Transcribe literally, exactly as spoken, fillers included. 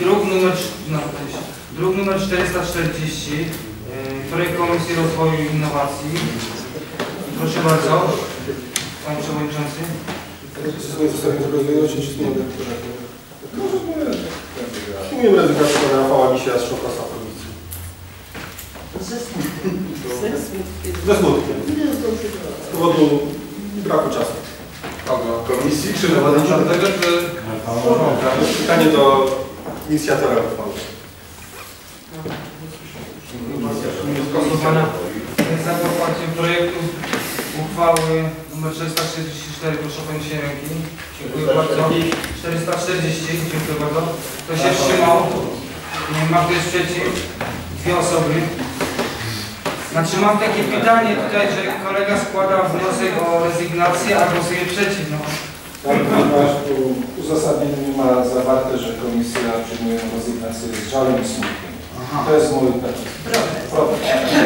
Druk numer, druk numer czterysta czterdzieści, projekt Komisji Rozwoju i Innowacji. Proszę bardzo, Panie Przewodniczący. Przyjmuję rezygnację Pana Rafała Misia z szoka z Afrowicy. Ze smutkiem. Ze smutkiem. Z powodu braku czasu. Komisji, czy przewodniczącego, czy... Pytanie do inicjatora uchwały. Za poparciem projektu uchwały nr czterysta sześćdziesiąt cztery, proszę o podniesienie ręki. Dziękuję bardzo. czterysta czterdzieści, dziękuję bardzo. Kto się wstrzymał? Nie ma, kto jest przeciw? Dwie osoby. Znaczy mam takie pytanie tutaj, że kolega składa wniosek o rezygnację, a głosuje przeciw. No. Tak, ponieważ w uzasadnieniu ma zawarte, że komisja przyjmuje rezygnację z żalem i smutkiem. To jest mój problem.